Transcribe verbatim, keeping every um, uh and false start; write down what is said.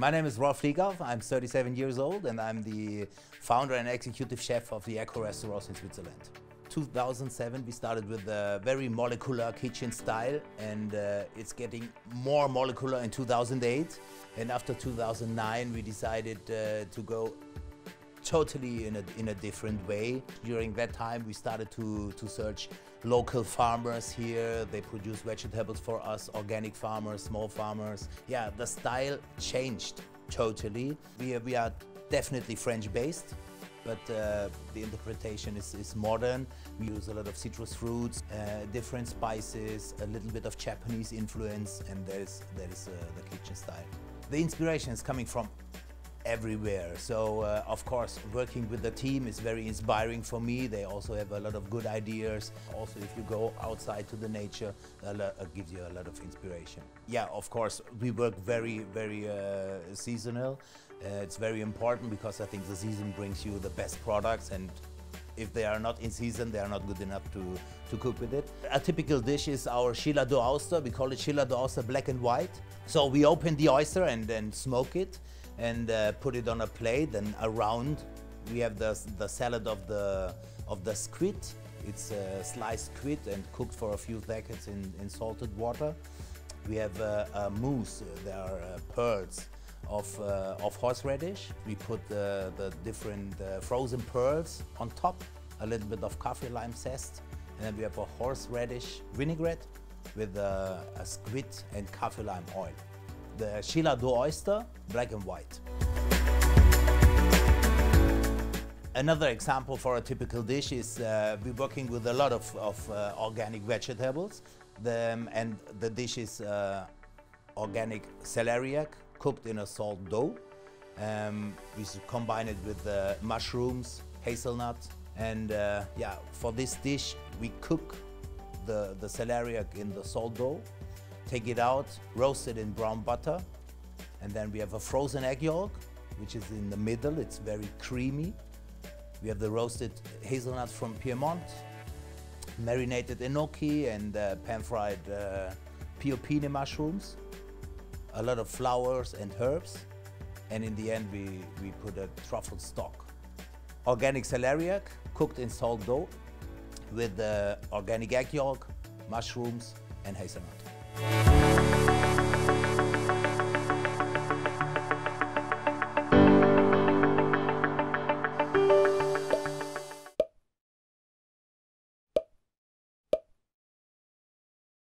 My name is Rolf Fliegauf, I'm thirty-seven years old and I'm the founder and executive chef of the Eco restaurants in Switzerland. two thousand seven we started with a very molecular kitchen style and uh, it's getting more molecular in two thousand eight, and after two thousand nine we decided uh, to go totally in a, in a different way. During that time we started to, to search local farmers here. They produce vegetables for us, organic farmers, small farmers. Yeah, the style changed totally. We are, we are definitely French-based, but uh, the interpretation is, is modern. We use a lot of citrus fruits, uh, different spices, a little bit of Japanese influence, and that is, that is uh, the kitchen style. The inspiration is coming from everywhere. So uh, of course working with the team is very inspiring for me. They also have a lot of good ideas. Also if you go outside to the nature, it gives you a lot of inspiration. Yeah, of course we work very, very uh, seasonal. Uh, it's very important because I think the season brings you the best products, and if they are not in season, they are not good enough to, to cook with it. A typical dish is our Gillardeau Oyster. We call it Gillardeau Oyster black and white. So we open the oyster and then smoke it and uh, put it on a plate, and around we have the, the salad of the, of the squid. It's uh, sliced squid and cooked for a few seconds in, in salted water. We have uh, a mousse. There are uh, pearls of, uh, of horseradish. We put the, the different uh, frozen pearls on top, a little bit of kaffir lime zest, and then we have a horseradish vinaigrette with uh, a squid and kaffir lime oil. The Gillardeau Oyster, black and white. Another example for a typical dish is uh, we're working with a lot of, of uh, organic vegetables, the, um, and the dish is uh, organic celeriac, cooked in a salt dough. Um, we combine it with uh, mushrooms, hazelnut, and uh, yeah, for this dish we cook the, the celeriac in the salt dough, take it out, roast it in brown butter, and then we have a frozen egg yolk, which is in the middle. It's very creamy. We have the roasted hazelnuts from Piedmont, marinated enoki, and uh, pan-fried uh, porcini mushrooms, a lot of flowers and herbs, and in the end we, we put a truffle stock. Organic celeriac cooked in salt dough with uh, organic egg yolk, mushrooms and hazelnut.